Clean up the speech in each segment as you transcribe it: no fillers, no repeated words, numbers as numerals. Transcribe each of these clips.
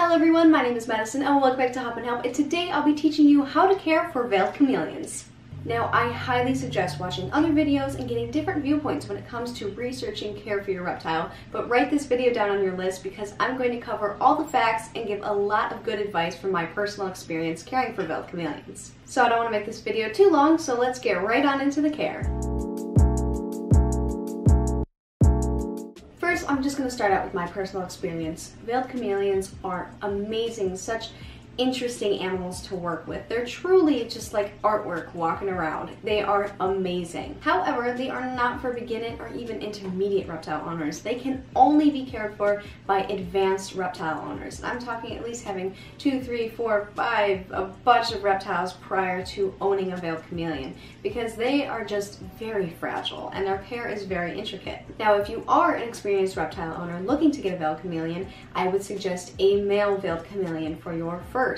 Hello everyone, my name is Madison and welcome back to Hoppin' Help, and today I'll be teaching you how to care for veiled chameleons. Now I highly suggest watching other videos and getting different viewpoints when it comes to researching care for your reptile, but write this video down on your list because I'm going to cover all the facts and give a lot of good advice from my personal experience caring for veiled chameleons. So I don't want to make this video too long, so let's get right on into the care. First, I'm just going to start out with my personal experience. Veiled chameleons are amazing, such interesting animals to work with. They're truly just like artwork walking around. They are amazing. However, they are not for beginner or even intermediate reptile owners. They can only be cared for by advanced reptile owners. I'm talking at least having 2, 3, 4, 5, a bunch of reptiles prior to owning a veiled chameleon, because they are just very fragile and their care is very intricate. Now, if you are an experienced reptile owner looking to get a veiled chameleon, I would suggest a male veiled chameleon for your first,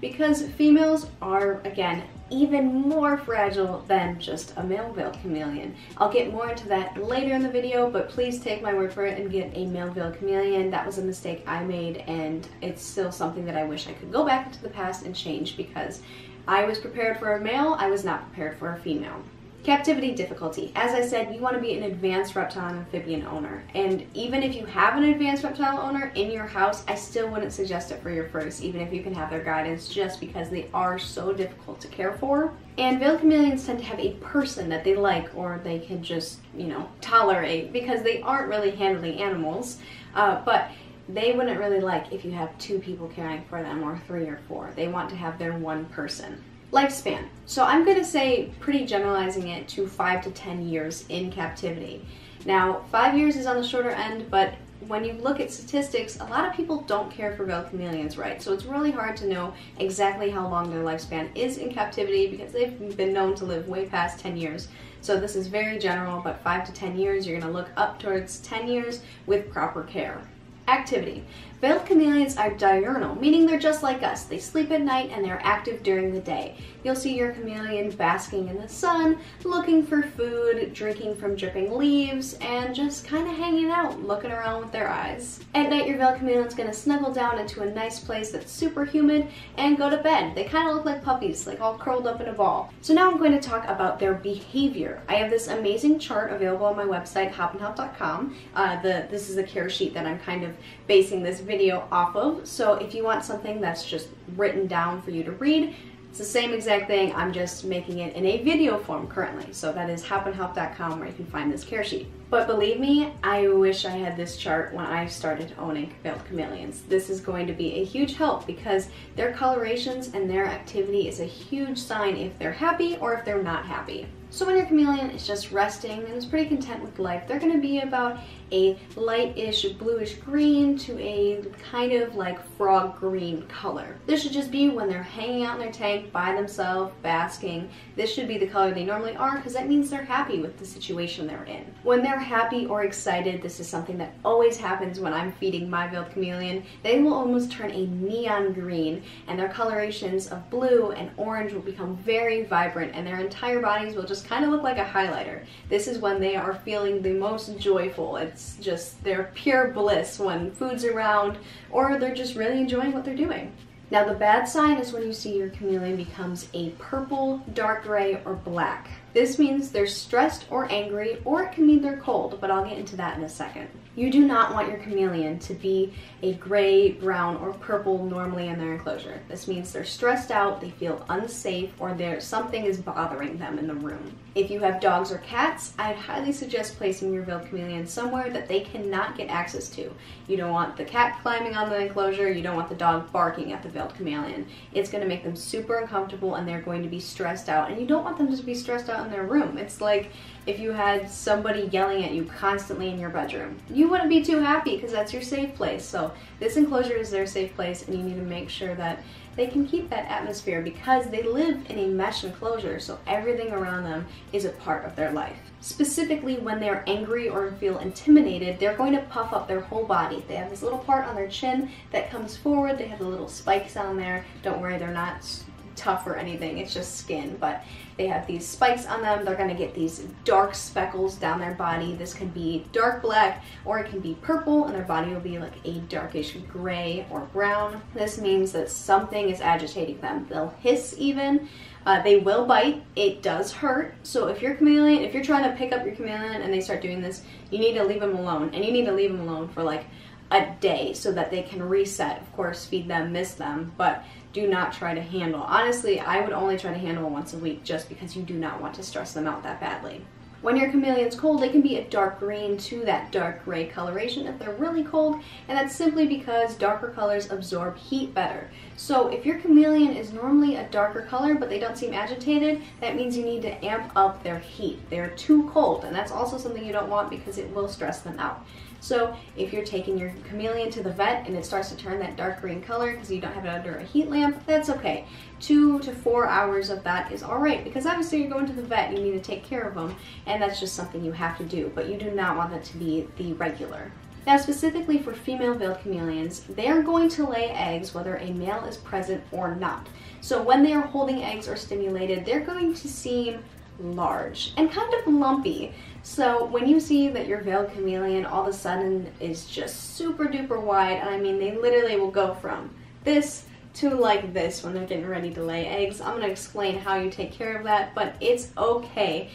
because females are, again, even more fragile than just a male veiled chameleon. I'll get more into that later in the video, but please take my word for it and get a male veiled chameleon. That was a mistake I made, and it's still something that I wish I could go back into the past and change, because I was prepared for a male, I was not prepared for a female. Captivity difficulty. As I said, you want to be an advanced reptile and amphibian owner, and even if you have an advanced reptile owner in your house, I still wouldn't suggest it for your first, even if you can have their guidance, just because they are so difficult to care for. And veiled chameleons tend to have a person that they like, or they can just, you know, tolerate, because they aren't really handling animals, but they wouldn't really like if you have 2 people caring for them, or 3 or 4. They want to have their one person. Lifespan. So I'm going to say, pretty generalizing it, to 5 to 10 years in captivity. Now, 5 years is on the shorter end, but when you look at statistics, a lot of people don't care for veiled chameleons, right? So it's really hard to know exactly how long their lifespan is in captivity, because they've been known to live way past 10 years. So this is very general, but 5 to 10 years, you're going to look up towards 10 years with proper care. Activity. Veiled chameleons are diurnal, meaning they're just like us. They sleep at night and they're active during the day. You'll see your chameleon basking in the sun, looking for food, drinking from dripping leaves, and just kind of hanging out, looking around with their eyes. At night, your veiled chameleon's going to snuggle down into a nice place that's super humid and go to bed. They kind of look like puppies, like all curled up in a ball. So now I'm going to talk about their behavior. I have this amazing chart available on my website, hoppinhelp.com. This is the care sheet that I'm kind of basing this video off of, so if you want something that's just written down for you to read, it's the same exact thing, I'm just making it in a video form currently. So that is hoppinhelp.com, where you can find this care sheet. But believe me, I wish I had this chart when I started owning veiled chameleons. This is going to be a huge help, because their colorations and their activity is a huge sign if they're happy or if they're not happy. So when your chameleon is just resting and is pretty content with life, they're going to be about a lightish bluish green to a kind of like frog green color. This should just be when they're hanging out in their tank by themselves, basking. This should be the color they normally are, because that means they're happy with the situation they're in. When they're happy or excited, this is something that always happens when I'm feeding my veiled chameleon, they will almost turn a neon green, and their colorations of blue and orange will become very vibrant, and their entire bodies will just kind of look like a highlighter. This is when they are feeling the most joyful. It's just their pure bliss when food's around, or they're just really enjoying what they're doing. Now, the bad sign is when you see your chameleon becomes a purple, dark gray, or black. This means they're stressed or angry, or it can mean they're cold, but I'll get into that in a second. You do not want your chameleon to be a gray, brown, or purple normally in their enclosure. This means they're stressed out, they feel unsafe, or something is bothering them in the room. If you have dogs or cats, I'd highly suggest placing your veiled chameleon somewhere that they cannot get access to. You don't want the cat climbing on the enclosure, you don't want the dog barking at the veiled chameleon. It's going to make them super uncomfortable, and they're going to be stressed out, and you don't want them to be stressed out in their room. It's like if you had somebody yelling at you constantly in your bedroom. You wouldn't be too happy, because that's your safe place. So this enclosure is their safe place, and you need to make sure that they can keep that atmosphere, because they live in a mesh enclosure, so everything around them is a part of their life. Specifically, when they're angry or feel intimidated, they're going to puff up their whole body. They have this little part on their chin that comes forward, they have the little spikes on there. Don't worry, they're not tough or anything, it's just skin, but they have these spikes on them. They're gonna get these dark speckles down their body. This can be dark black or it can be purple, and their body will be like a darkish gray or brown. This means that something is agitating them. They'll hiss even. They will bite. It does hurt. So if your chameleon, if you're trying to pick up your chameleon and they start doing this, you need to leave them alone, and you need to leave them alone for like a day so that they can reset. Of course, feed them, miss them, but do not try to handle. Honestly, I would only try to handle once a week just because you do not want to stress them out that badly. When your chameleon's cold, they can be a dark green to that dark gray coloration if they're really cold, and that's simply because darker colors absorb heat better. So if your chameleon is normally a darker color but they don't seem agitated, that means you need to amp up their heat. They're too cold, and that's also something you don't want because it will stress them out. So if you're taking your chameleon to the vet and it starts to turn that dark green color because you don't have it under a heat lamp, that's okay. 2 to 4 hours of that is all right, because obviously you're going to the vet, you need to take care of them, and that's just something you have to do, but you do not want that to be the regular. Now, specifically for female veiled chameleons, they're going to lay eggs whether a male is present or not. So when they are holding eggs or stimulated, they're going to seem large and kind of lumpy. So when you see that your veiled chameleon all of a sudden is just super duper wide, and I mean they literally will go from this to like this when they're getting ready to lay eggs. I'm going to explain how you take care of that, but it's okay.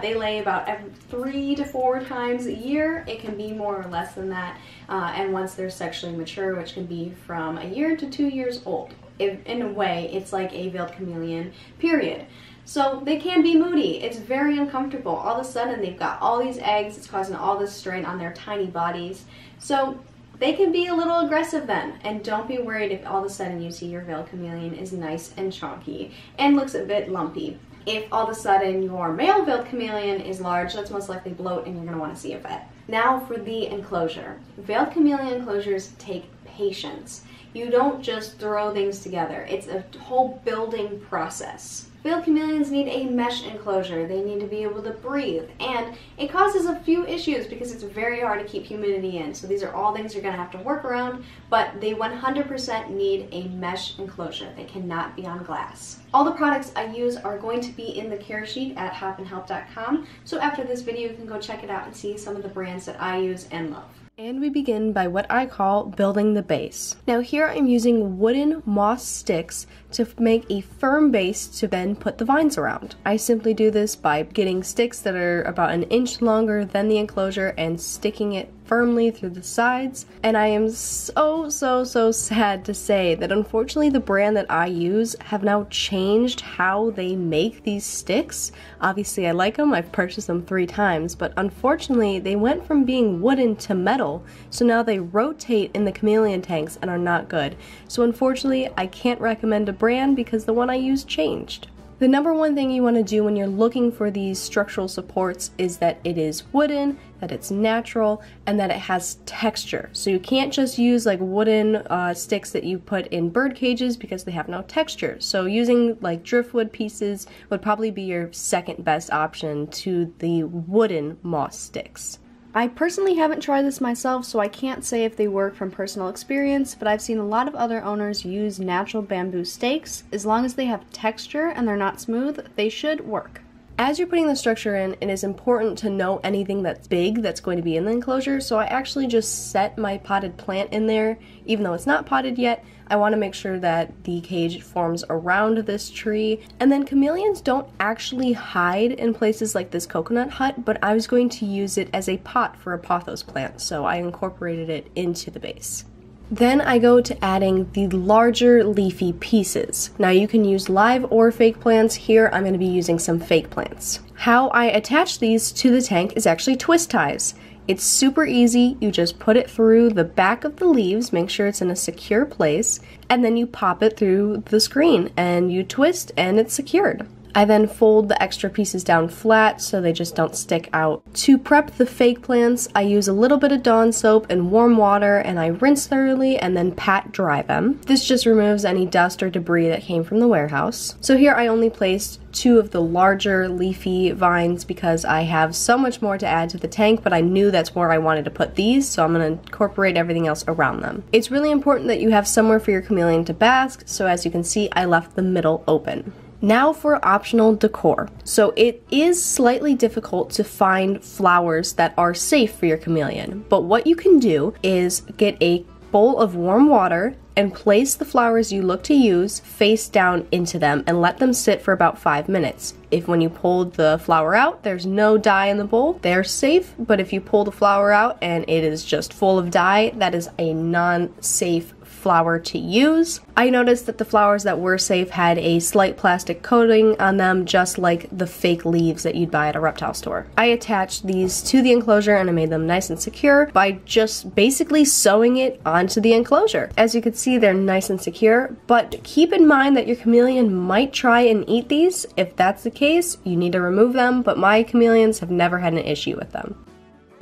They lay about every 3 to 4 times a year. It can be more or less than that, and once they're sexually mature, which can be from 1 year to 2 years old. In a way, it's like a veiled chameleon, period. So they can be moody. It's very uncomfortable. All of a sudden they've got all these eggs. It's causing all this strain on their tiny bodies. So they can be a little aggressive then. And don't be worried if all of a sudden you see your veiled chameleon is nice and chunky and looks a bit lumpy. If all of a sudden your male veiled chameleon is large, that's most likely bloat, and you're going to want to see a vet. Now for the enclosure. Veiled chameleon enclosures take patience. You don't just throw things together. It's a whole building process. Veiled chameleons need a mesh enclosure. They need to be able to breathe, and it causes a few issues because it's very hard to keep humidity in. So these are all things you're going to have to work around, but they 100% need a mesh enclosure. They cannot be on glass. All the products I use are going to be in the care sheet at hoppinhelp.com. So after this video, you can go check it out and see some of the brands that I use and love. And we begin by what I call building the base. Now here I'm using wooden moss sticks to make a firm base to then put the vines around. I simply do this by getting sticks that are about 1 inch longer than the enclosure and sticking it firmly through the sides. And I am so sad to say that unfortunately the brand that I use have now changed how they make these sticks. Obviously I like them, I've purchased them 3 times, but unfortunately they went from being wooden to metal, so now they rotate in the chameleon tanks and are not good. So unfortunately I can't recommend a brand because the one I use changed. The #1 thing you want to do when you're looking for these structural supports is that it is wooden, that it's natural, and that it has texture. So you can't just use like wooden sticks that you put in bird cages because they have no texture. So using like driftwood pieces would probably be your second best option to the wooden moss sticks. I personally haven't tried this myself, so I can't say if they work from personal experience, but I've seen a lot of other owners use natural bamboo stakes. As long as they have texture and they're not smooth, they should work. As you're putting the structure in, it is important to know anything that's big that's going to be in the enclosure, so I actually just set my potted plant in there. Even though it's not potted yet, I want to make sure that the cage forms around this tree. And then chameleons don't actually hide in places like this coconut hut, but I was going to use it as a pot for a pothos plant, so I incorporated it into the base. Then I go to adding the larger leafy pieces. Now you can use live or fake plants. Here I'm going to be using some fake plants. How I attach these to the tank is actually twist ties. It's super easy. You just put it through the back of the leaves, make sure it's in a secure place, and then you pop it through the screen and you twist and it's secured. I then fold the extra pieces down flat so they just don't stick out. To prep the fake plants, I use a little bit of Dawn soap and warm water, and I rinse thoroughly and then pat dry them. This just removes any dust or debris that came from the warehouse. So here I only placed two of the larger leafy vines because I have so much more to add to the tank, but I knew that's where I wanted to put these, so I'm gonna incorporate everything else around them. It's really important that you have somewhere for your chameleon to bask, so as you can see, I left the middle open. Now for optional decor. So it is slightly difficult to find flowers that are safe for your chameleon, but what you can do is get a bowl of warm water and place the flowers you look to use face down into them and let them sit for about 5 minutes. If when you pulled the flower out, there's no dye in the bowl, they're safe, but if you pull the flower out and it is just full of dye, that is a non-safe flower to use. I noticed that the flowers that were safe had a slight plastic coating on them, just like the fake leaves that you'd buy at a reptile store. I attached these to the enclosure and I made them nice and secure by just basically sewing it onto the enclosure. As you can see, they're nice and secure, but keep in mind that your chameleon might try and eat these. If that's the case, you need to remove them, but my chameleons have never had an issue with them.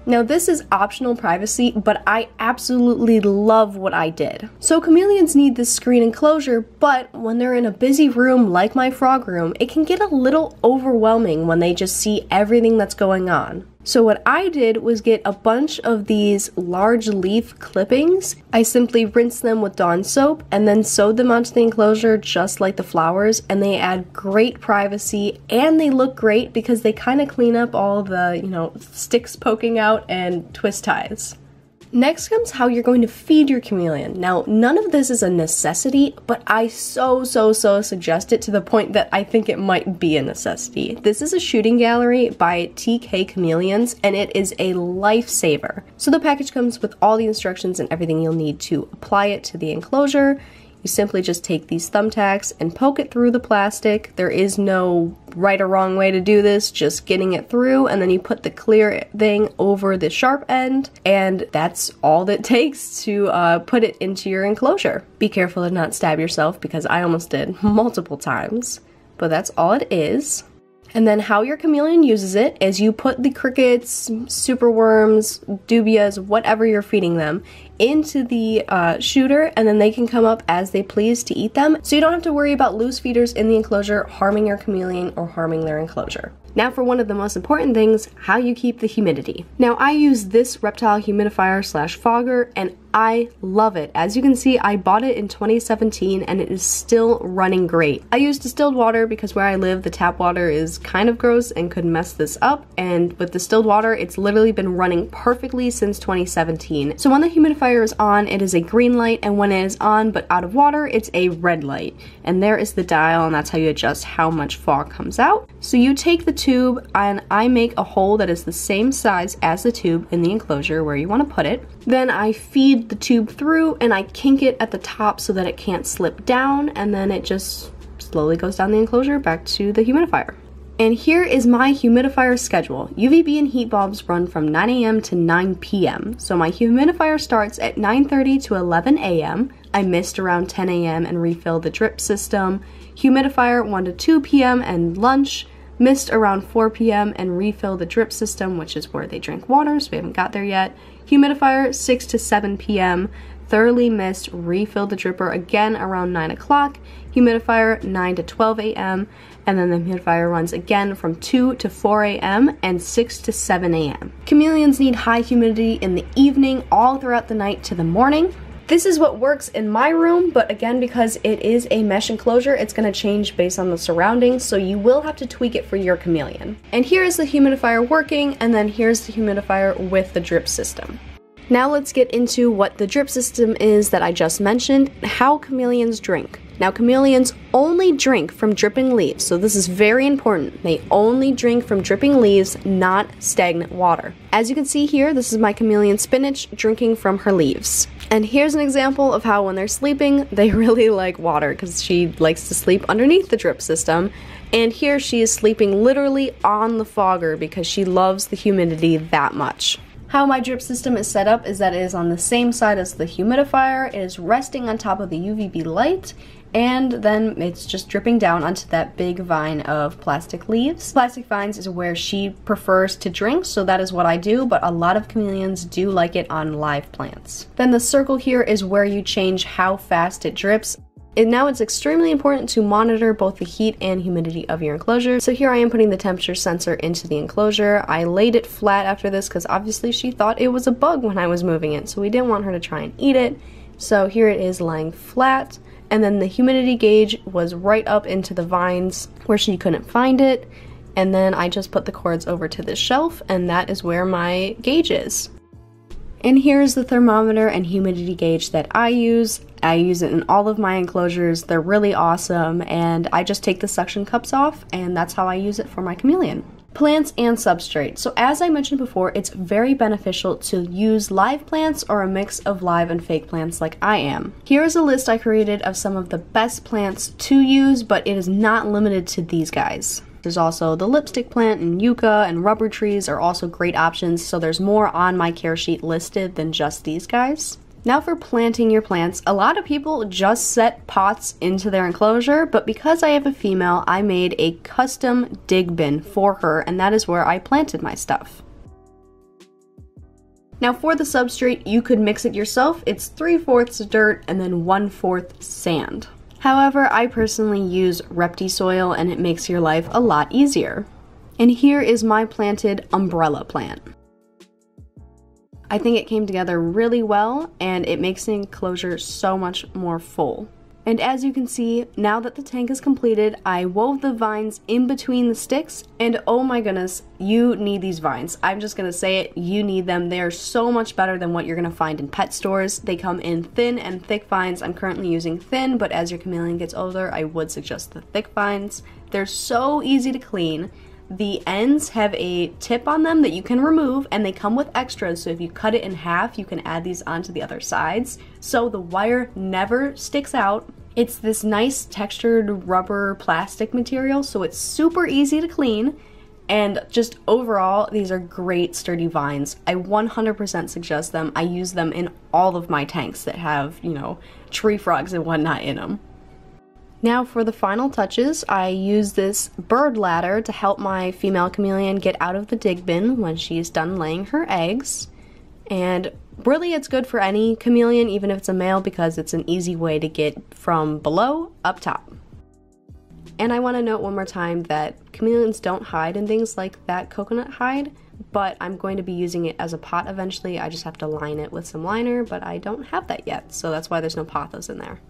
Now this is optional privacy, but I absolutely love what I did. So chameleons need this screen enclosure, but when they're in a busy room like my frog room, it can get a little overwhelming when they just see everything that's going on. So what I did was get a bunch of these large leaf clippings. I simply rinsed them with Dawn soap and then sewed them onto the enclosure just like the flowers, and they add great privacy and they look great because they kind of clean up all the, sticks poking out and twist ties. Next comes how you're going to feed your chameleon. Now, none of this is a necessity, but I so suggest it to the point that I think it might be a necessity. This is a shooting gallery by TK Chameleons, and it is a lifesaver. So the package comes with all the instructions and everything you'll need to apply it to the enclosure. You simply just take these thumbtacks and poke it through the plastic. There is no right or wrong way to do this, just getting it through, and then you put the clear thing over the sharp end, and that's all that takes to put it into your enclosure. Be careful to not stab yourself because I almost did multiple times, but that's all it is. And then how your chameleon uses it is you put the crickets, superworms, dubias, whatever you're feeding them, into the shooter, and then they can come up as they please to eat them. So you don't have to worry about loose feeders in the enclosure harming your chameleon or harming their enclosure. Now for one of the most important things, how you keep the humidity. Now I use this reptile humidifier slash fogger, and I love it. As you can see, I bought it in 2017 and it is still running great. I use distilled water because where I live, the tap water is kind of gross and could mess this up, and with distilled water, it's literally been running perfectly since 2017. So when the humidifier is on, it is a green light, and when it is on but out of water, it's a red light. And there is the dial, and that's how you adjust how much fog comes out. So you take the tube, and I make a hole that is the same size as the tube in the enclosure where you want to put it. Then I feed the tube through and I kink it at the top so that it can't slip down, and then it just slowly goes down the enclosure back to the humidifier. And here is my humidifier schedule. UVB and heat bulbs run from 9 a.m. to 9 p.m. So my humidifier starts at 9:30 to 11 a.m. I mist around 10 a.m. and refill the drip system. Humidifier 1 to 2 p.m. and lunch. Mist around 4 p.m. and refill the drip system, which is where they drink water, so we haven't got there yet. Humidifier 6 to 7 p.m. Thoroughly mist, refill the dripper again around 9 o'clock. Humidifier 9 to 12 a.m. And then the humidifier runs again from 2 to 4 a.m. and 6 to 7 a.m. Chameleons need high humidity in the evening all throughout the night to the morning. This is what works in my room, but again, because it is a mesh enclosure, it's going to change based on the surroundings, so you will have to tweak it for your chameleon. And here is the humidifier working, and then here's the humidifier with the drip system. Now let's get into what the drip system is that I just mentioned, how chameleons drink. Now chameleons only drink from dripping leaves, so this is very important. They only drink from dripping leaves, not stagnant water. As you can see here, this is my chameleon spinach drinking from her leaves. And here's an example of how when they're sleeping, they really like water because she likes to sleep underneath the drip system. And here she is sleeping literally on the fogger because she loves the humidity that much. How my drip system is set up is that it is on the same side as the humidifier, it is resting on top of the UVB light, and then it's just dripping down onto that big vine of plastic leaves. Plastic vines is where she prefers to drink, so that is what I do, but a lot of chameleons do like it on live plants. Then the circle here is where you change how fast it drips. Now it's extremely important to monitor both the heat and humidity of your enclosure. So here I am putting the temperature sensor into the enclosure. I laid it flat after this because obviously she thought it was a bug when I was moving it, so we didn't want her to try and eat it. So here it is lying flat, and then the humidity gauge was right up into the vines where she couldn't find it, and then I just put the cords over to the shelf, and that is where my gauge is. And here's the thermometer and humidity gauge that I use. I use it in all of my enclosures. They're really awesome, and I just take the suction cups off, and that's how I use it for my chameleon. Plants and substrate. So as I mentioned before, it's very beneficial to use live plants or a mix of live and fake plants like I am. Here is a list I created of some of the best plants to use, but it is not limited to these guys. There's also the lipstick plant and yucca and rubber trees are also great options, so there's more on my care sheet listed than just these guys. Now for planting your plants, a lot of people just set pots into their enclosure, but because I have a female, I made a custom dig bin for her, and that is where I planted my stuff. Now for the substrate, you could mix it yourself. It's 3/4 dirt and then 1/4 sand. However, I personally use Repti-Soil, and it makes your life a lot easier. And here is my planted umbrella plant. I think it came together really well, and it makes the enclosure so much more full. And as you can see, now that the tank is completed, I wove the vines in between the sticks, and oh my goodness, you need these vines. I'm just gonna say it, you need them. They are so much better than what you're gonna find in pet stores. They come in thin and thick vines. I'm currently using thin, but as your chameleon gets older, I would suggest the thick vines. They're so easy to clean. The ends have a tip on them that you can remove, and they come with extras, so if you cut it in half, you can add these onto the other sides. So the wire never sticks out. It's this nice textured rubber plastic material, so it's super easy to clean, and just overall, these are great sturdy vines. I 100% suggest them. I use them in all of my tanks that have, you know, tree frogs and whatnot in them. Now for the final touches, I use this bird ladder to help my female chameleon get out of the dig bin when she's done laying her eggs. And really it's good for any chameleon, even if it's a male, because it's an easy way to get from below up top. And I want to note one more time that chameleons don't hide in things like that coconut hide, but I'm going to be using it as a pot eventually. I just have to line it with some liner, but I don't have that yet, so that's why there's no pothos in there.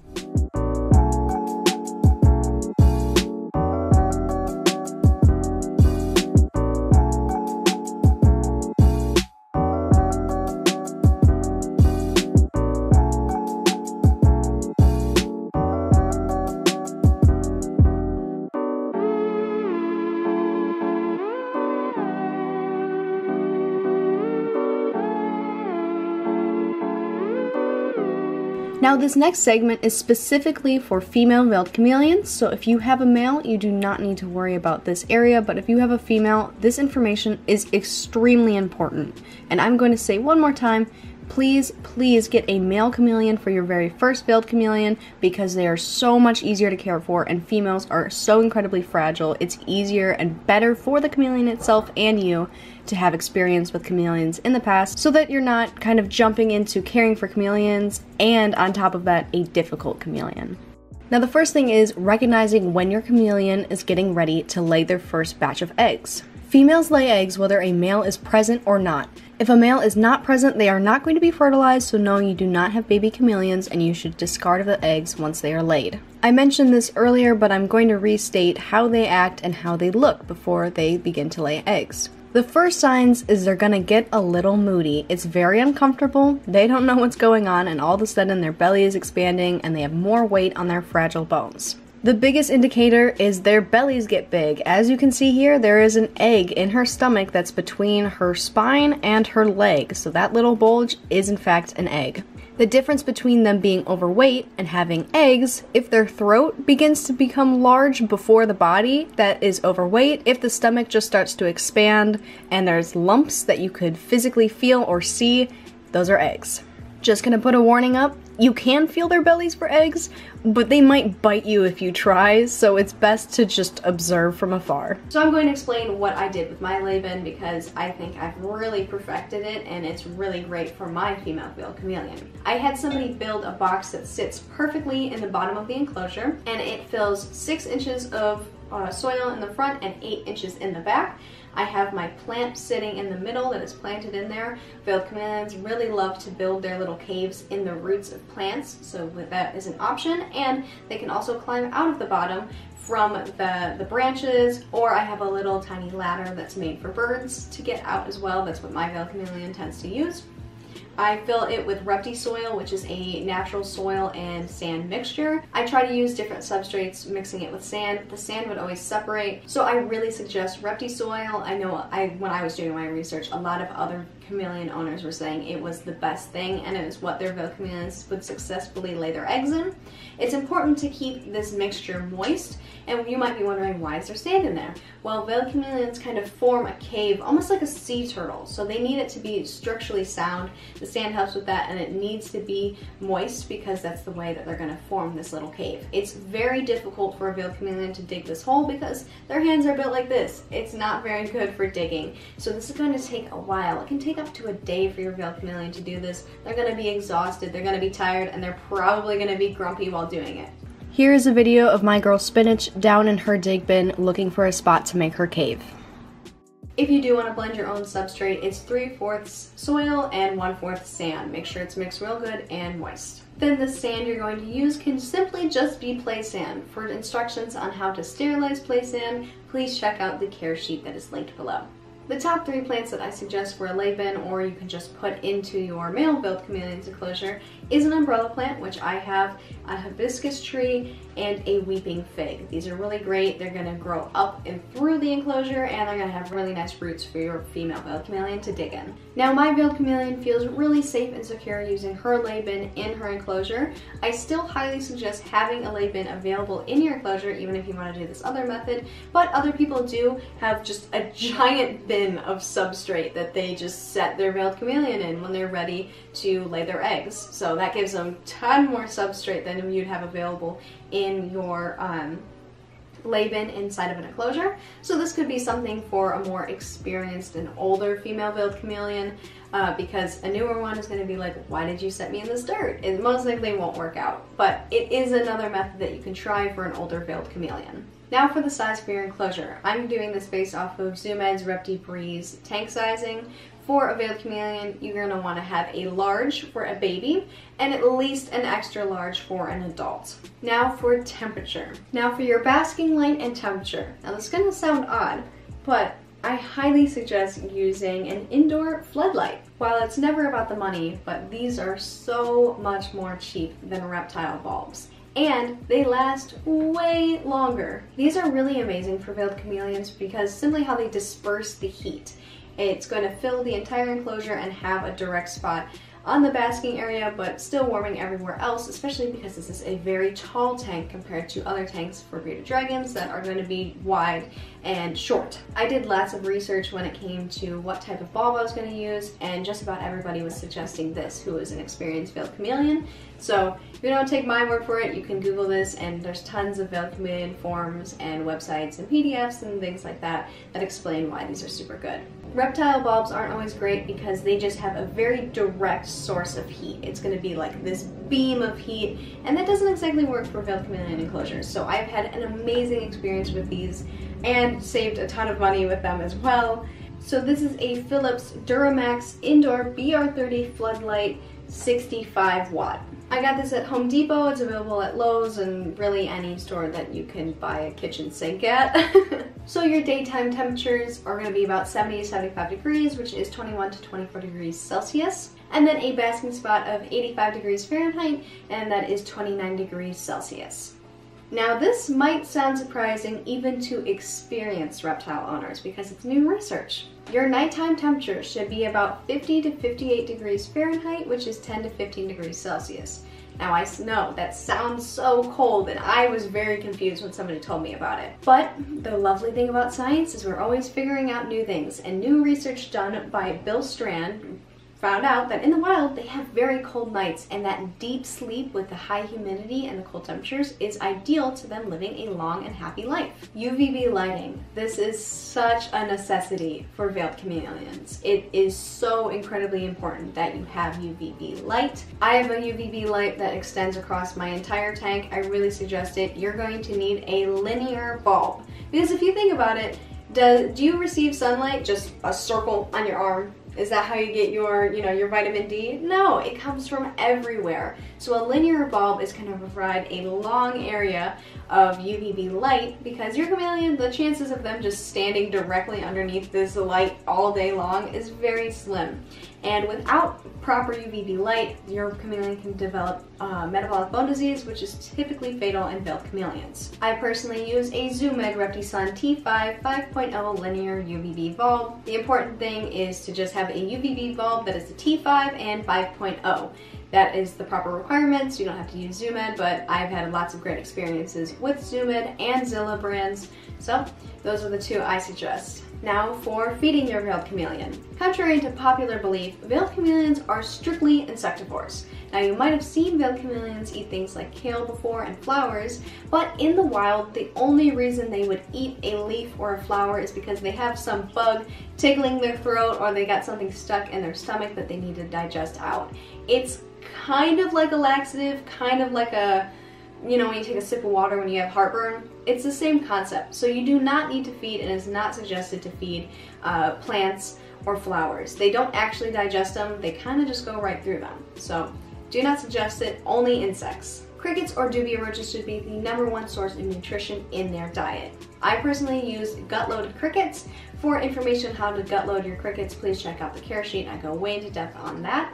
Now this next segment is specifically for female veiled chameleons, so if you have a male, you do not need to worry about this area, but if you have a female, this information is extremely important. And I'm going to say one more time, please, please get a male chameleon for your very first veiled chameleon, because they are so much easier to care for, and females are so incredibly fragile. It's easier and better for the chameleon itself and you to have experience with chameleons in the past, so that you're not kind of jumping into caring for chameleons and on top of that, a difficult chameleon. Now the first thing is recognizing when your chameleon is getting ready to lay their first batch of eggs. Females lay eggs whether a male is present or not. If a male is not present, they are not going to be fertilized, so no, you do not have baby chameleons, and you should discard the eggs once they are laid. I mentioned this earlier, but I'm going to restate how they act and how they look before they begin to lay eggs. The first signs is they're gonna get a little moody. It's very uncomfortable, they don't know what's going on, and all of a sudden their belly is expanding and they have more weight on their fragile bones. The biggest indicator is their bellies get big. As you can see here, there is an egg in her stomach that's between her spine and her leg, so that little bulge is in fact an egg. The difference between them being overweight and having eggs, if their throat begins to become large before the body, that is overweight. If the stomach just starts to expand and there's lumps that you could physically feel or see, those are eggs. Just gonna put a warning up, you can feel their bellies for eggs, but they might bite you if you try, so it's best to just observe from afar. So I'm going to explain what I did with my Laban because I think I've really perfected it and it's really great for my female field chameleon. I had somebody build a box that sits perfectly in the bottom of the enclosure, and it fills 6 inches of soil in the front and 8 inches in the back. I have my plant sitting in the middle that is planted in there. Field chameleons really love to build their little caves in the roots of plants, so that is an option, and they can also climb out of the bottom from the branches, or I have a little tiny ladder that's made for birds to get out as well. That's what my field chameleon tends to use. I fill it with Repti-Soil, which is a natural soil and sand mixture. I try to use different substrates, mixing it with sand. The sand would always separate, so I really suggest Repti-Soil. I know when I was doing my research, a lot of other chameleon owners were saying it was the best thing and it was what their field chameleons would successfully lay their eggs in. It's important to keep this mixture moist, and you might be wondering, why is there sand in there? Well, field chameleons kind of form a cave, almost like a sea turtle, so they need it to be structurally sound. The sand helps with that, and it needs to be moist because that's the way that they're going to form this little cave. It's very difficult for a field chameleon to dig this hole because their hands are built like this. It's not very good for digging, so this is going to take a while. It can take up to a day for your field chameleon to do this. They're going to be exhausted, they're going to be tired, and they're probably going to be grumpy while doing it. Here is a video of my girl Spinach down in her dig bin looking for a spot to make her cave. If you do want to blend your own substrate, it's 3/4 soil and 1/4 sand. Make sure it's mixed real good and moist. Then the sand you're going to use can simply just be play sand. For instructions on how to sterilize play sand, please check out the care sheet that is linked below. The top 3 plants that I suggest for a Laban, or you can just put into your male field chameleon's enclosure, is an umbrella plant, which I have, a hibiscus tree, and a weeping fig. These are really great. They're going to grow up and through the enclosure, and they're going to have really nice roots for your female field chameleon to dig in. Now, my field chameleon feels really safe and secure using her Laban in her enclosure. I still highly suggest having a Laban available in your enclosure, even if you want to do this other method, but other people do have just a giant bin of substrate that they just set their field chameleon in when they're ready to lay their eggs. So that gives them a ton more substrate than you'd have available in your Laban inside of an enclosure. So this could be something for a more experienced and older female field chameleon, because a newer one is going to be like, why did you set me in this dirt? It most likely won't work out, but it is another method that you can try for an older field chameleon. Now for the size for your enclosure. I'm doing this based off of ZooMed's Repti-Breeze tank sizing. For a field chameleon, you're going to want to have a large for a baby and at least an extra large for an adult. Now for temperature. Now for your basking light and temperature. Now this is going to sound odd, but I highly suggest using an indoor floodlight. While it's never about the money, but these are so much more cheap than reptile bulbs, and they last way longer. These are really amazing for field chameleons because simply how they disperse the heat. It's going to fill the entire enclosure and have a direct spot on the basking area, but still warming everywhere else, especially because this is a very tall tank compared to other tanks for bearded dragons that are going to be wide and short. I did lots of research when it came to what type of bulb I was going to use, and just about everybody was suggesting this who is an experienced field chameleon. So if you don't take my word for it, you can Google this, and there's tons of field chameleon forums and websites and PDFs and things like that that explain why these are super good. Reptile bulbs aren't always great because they just have a very direct source of heat. It's going to be like this beam of heat, and that doesn't exactly work for field chameleon enclosures. So I've had an amazing experience with these and saved a ton of money with them as well. So this is a Philips Duramax Indoor BR30 Floodlight 65 watt. I got this at Home Depot. It's available at Lowe's and really any store that you can buy a kitchen sink at. So your daytime temperatures are going to be about 70 to 75 degrees, which is 21 to 24 degrees Celsius, and then a basking spot of 85 degrees Fahrenheit, and that is 29 degrees Celsius. Now this might sound surprising even to experienced reptile owners because it's new research. Your nighttime temperature should be about 50 to 58 degrees Fahrenheit, which is 10 to 15 degrees Celsius. Now I know that sounds so cold, and I was very confused when somebody told me about it. But the lovely thing about science is we're always figuring out new things, and new research done by Bill Strand, found out that in the wild they have very cold nights, and that deep sleep with the high humidity and the cold temperatures is ideal to them living a long and happy life. UVB lighting. This is such a necessity for veiled chameleons. It is so incredibly important that you have UVB light. I have a UVB light that extends across my entire tank. I really suggest it. You're going to need a linear bulb. Because if you think about it, do you receive sunlight just a circle on your arm? Is that how you get your, your vitamin D? No, it comes from everywhere. So a linear bulb is going to provide a long area of UVB light, because your chameleon, the chances of them just standing directly underneath this light all day long is very slim. And without proper UVB light, your chameleon can develop metabolic bone disease, which is typically fatal in veiled chameleons. I personally use a ZooMed Reptisun T5 5.0 linear UVB bulb. The important thing is to just have a UVB bulb that is a T5 and 5.0. That is the proper requirements. You don't have to use ZooMed, but I've had lots of great experiences with ZooMed and Zilla brands. So those are the two I suggest. Now for feeding your veiled chameleon. Contrary to popular belief, veiled chameleons are strictly insectivores. Now you might have seen veiled chameleons eat things like kale before and flowers, but in the wild, the only reason they would eat a leaf or a flower is because they have some bug tickling their throat, or they got something stuck in their stomach that they need to digest out. It's kind of like a laxative, kind of like a, when you take a sip of water when you have heartburn. It's the same concept. So you do not need to feed, and it's not suggested to feed plants or flowers. They don't actually digest them. They kind of just go right through them. So do not suggest it, only insects. Crickets or dubia roaches should be the #1 source of nutrition in their diet. I personally use gut-loaded crickets. For information on how to gut-load your crickets, please check out the care sheet. I go way into depth on that.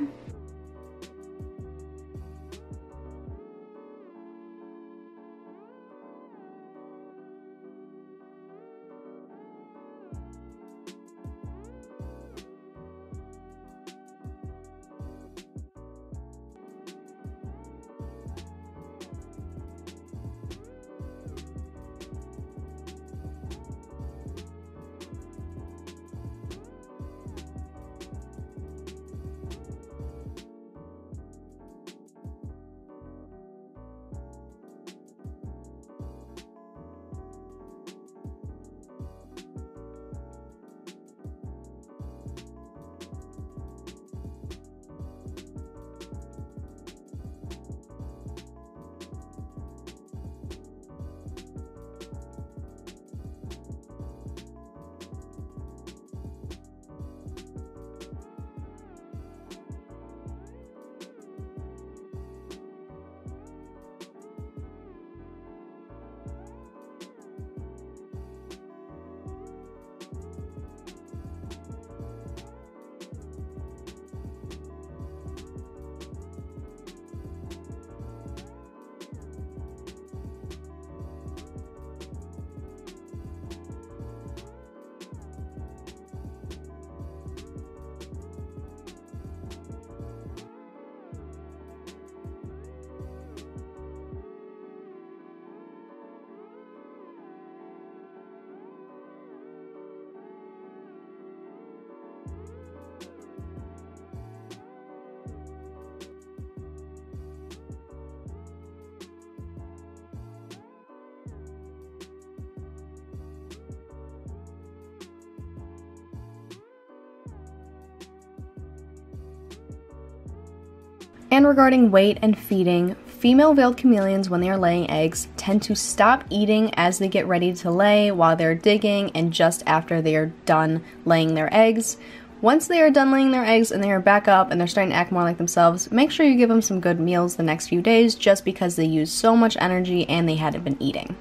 And regarding weight and feeding, female veiled chameleons, when they are laying eggs, tend to stop eating as they get ready to lay, while they're digging, and just after they are done laying their eggs. Once they are done laying their eggs and they are back up and they're starting to act more like themselves, make sure you give them some good meals the next few days, just because they use so much energy and they hadn't been eating.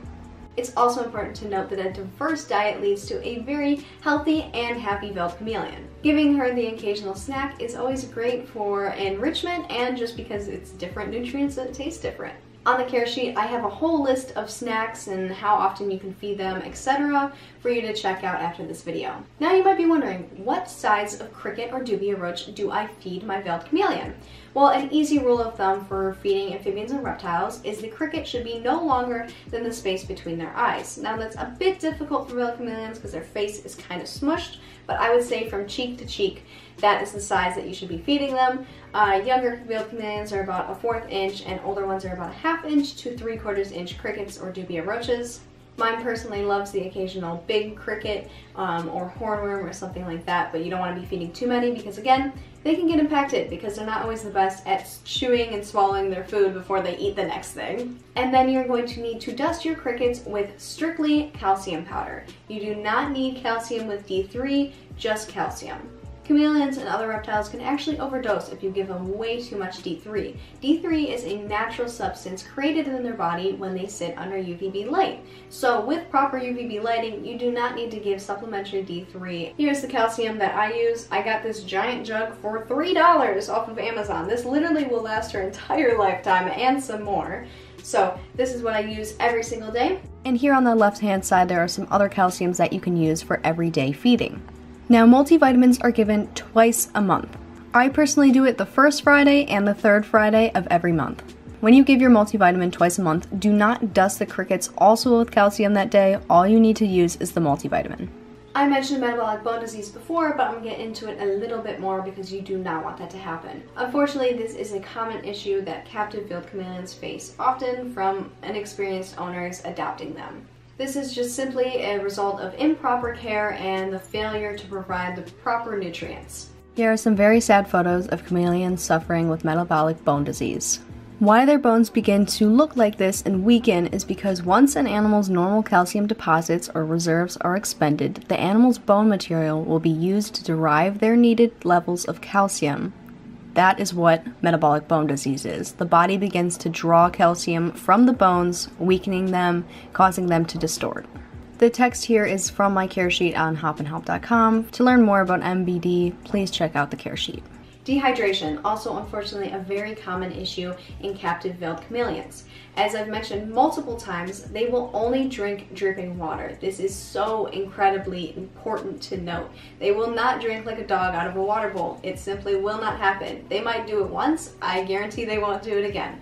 It's also important to note that a diverse diet leads to a very healthy and happy veiled chameleon. Giving her the occasional snack is always great for enrichment, and just because it's different nutrients that taste different. On the care sheet, I have a whole list of snacks and how often you can feed them, etc. for you to check out after this video. Now you might be wondering, what size of cricket or dubia roach do I feed my veiled chameleon? Well, an easy rule of thumb for feeding amphibians and reptiles is the cricket should be no longer than the space between their eyes. Now that's a bit difficult for veiled chameleons because their face is kind of smushed, but I would say from cheek to cheek, that is the size that you should be feeding them. Younger veiled chameleons are about 1/4 inch and older ones are about 1/2 inch to 3/4 inch crickets or dubia roaches. Mine personally loves the occasional big cricket or hornworm or something like that, but you don't want to be feeding too many because, again, they can get impacted because they're not always the best at chewing and swallowing their food before they eat the next thing. And then you're going to need to dust your crickets with strictly calcium powder. You do not need calcium with D3, just calcium. Chameleons and other reptiles can actually overdose if you give them way too much D3. D3 is a natural substance created in their body when they sit under UVB light. So with proper UVB lighting, you do not need to give supplementary D3. Here's the calcium that I use. I got this giant jug for $3 off of Amazon. This literally will last her entire lifetime and some more. So this is what I use every single day. And here on the left-hand side, there are some other calciums that you can use for everyday feeding. Now, multivitamins are given twice a month. I personally do it the first Friday and the third Friday of every month. When you give your multivitamin twice a month, do not dust the crickets also with calcium that day. All you need to use is the multivitamin. I mentioned metabolic bone disease before, but I'm going to get into it a little bit more because you do not want that to happen. Unfortunately, this is a common issue that captive veiled chameleons face, often from inexperienced owners adopting them. This is just simply a result of improper care and the failure to provide the proper nutrients. Here are some very sad photos of chameleons suffering with metabolic bone disease. Why their bones begin to look like this and weaken is because once an animal's normal calcium deposits or reserves are expended, the animal's bone material will be used to derive their needed levels of calcium. That is what metabolic bone disease is. The body begins to draw calcium from the bones, weakening them, causing them to distort. The text here is from my care sheet on hoppinhelp.com. To learn more about MBD, please check out the care sheet. Dehydration, also unfortunately a very common issue in captive veiled chameleons. As I've mentioned multiple times, they will only drink dripping water. This is so incredibly important to note. They will not drink like a dog out of a water bowl. It simply will not happen. They might do it once, I guarantee they won't do it again.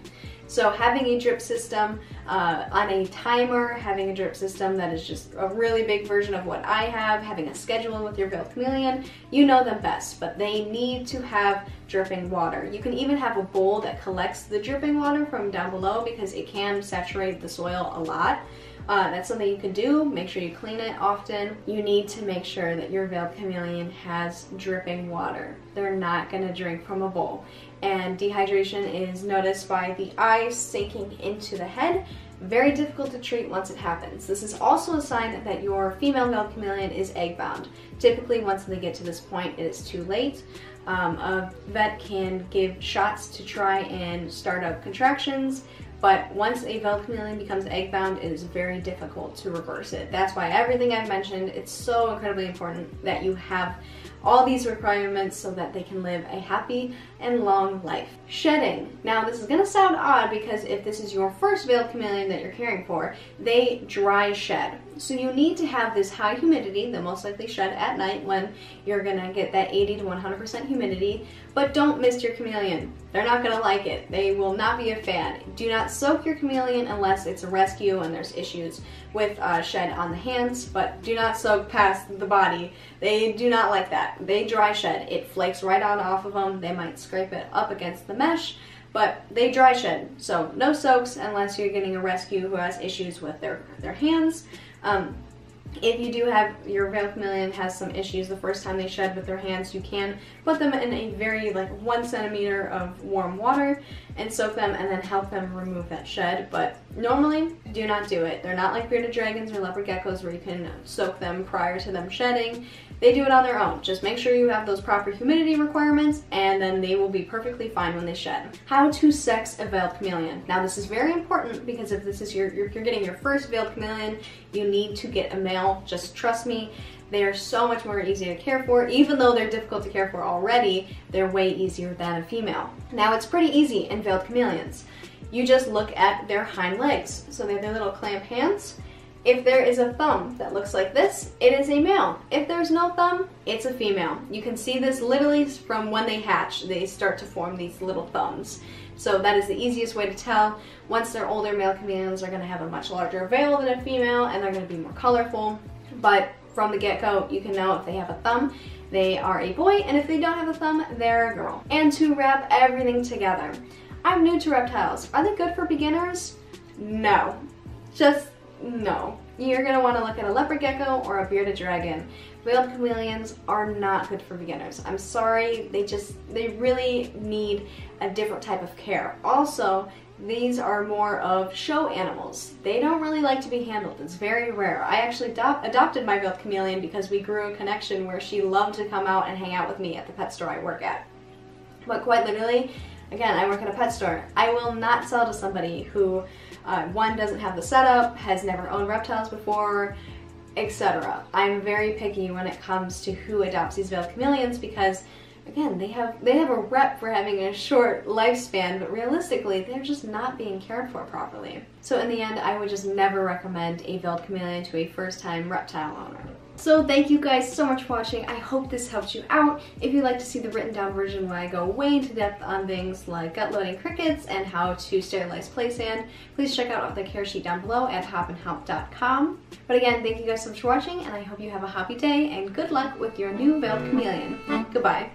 So having a drip system on a timer, having a drip system that is just a really big version of what I have, having a schedule with your veiled chameleon, you know them best, but they need to have dripping water. You can even have a bowl that collects the dripping water from down below because it can saturate the soil a lot. That's something you can do. Make sure you clean it often. You need to make sure that your veiled chameleon has dripping water. They're not going to drink from a bowl. And dehydration is noticed by the eye sinking into the head. Very difficult to treat once it happens. This is also a sign that your female veiled chameleon is egg-bound. Typically, once they get to this point, it is too late. A vet can give shots to try and start up contractions. But once a veiled chameleon becomes egg-bound, it is very difficult to reverse it. That's why everything I've mentioned, it's so incredibly important that you have all these requirements so that they can live a happy and long life. Shedding. Now, this is going to sound odd because if this is your first veiled chameleon that you're caring for, they dry shed. So you need to have this high humidity. They'll most likely shed at night when you're going to get that 80 to 100% humidity. But don't mist your chameleon. They're not going to like it. They will not be a fan. Do not soak your chameleon unless it's a rescue and there's issues with shed on the hands, but do not soak past the body. They do not like that. They dry shed. It flakes right on off of them. They might scrape it up against the mesh, but they dry shed. So no soaks unless you're getting a rescue who has issues with their hands. If you do have your veiled chameleon has some issues the first time they shed with their hands, you can put them in a very 1 centimeter of warm water and soak them and then help them remove that shed. But normally, do not do it. They're not like bearded dragons or leopard geckos where you can soak them prior to them shedding. They do it on their own. Just make sure you have those proper humidity requirements and then they will be perfectly fine when they shed. How to sex a veiled chameleon. Now this is very important because if this is you're getting your first veiled chameleon, you need to get a male. Just trust me. They are so much more easy to care for. Even though they're difficult to care for already, they're way easier than a female. Now it's pretty easy in veiled chameleons. you just look at their hind legs. So they have their little clamp hands. If there is a thumb that looks like this, it is a male. If there's no thumb, it's a female. You can see this literally from when they hatch. They start to form these little thumbs. So that is the easiest way to tell. Once they're older, male chameleons are going to have a much larger veil than a female, and they're going to be more colorful. But from the get-go, you can know if they have a thumb, they are a boy, and if they don't have a thumb, they're a girl. And to wrap everything together, I'm new to reptiles. Are they good for beginners? No. Just no. You're going to want to look at a leopard gecko or a bearded dragon. Veiled chameleons are not good for beginners. I'm sorry, they really need a different type of care. Also, these are more of show animals. They don't really like to be handled. It's very rare. I actually adopted my veiled chameleon because we grew a connection where she loved to come out and hang out with me at the pet store I work at. But quite literally, again, I work at a pet store. I will not sell to somebody who, one, doesn't have the setup, has never owned reptiles before, etc. I'm very picky when it comes to who adopts these veiled chameleons because, again, they have a rep for having a short lifespan, but realistically, they're just not being cared for properly. So in the end, I would just never recommend a veiled chameleon to a first-time reptile owner. So thank you guys so much for watching. I hope this helped you out. If you'd like to see the written down version where I go way into depth on things like gut-loading crickets and how to sterilize play sand, please check out the care sheet down below at hoppinhelp.com. But again, thank you guys so much for watching, and I hope you have a happy day, and good luck with your new veiled chameleon. Goodbye.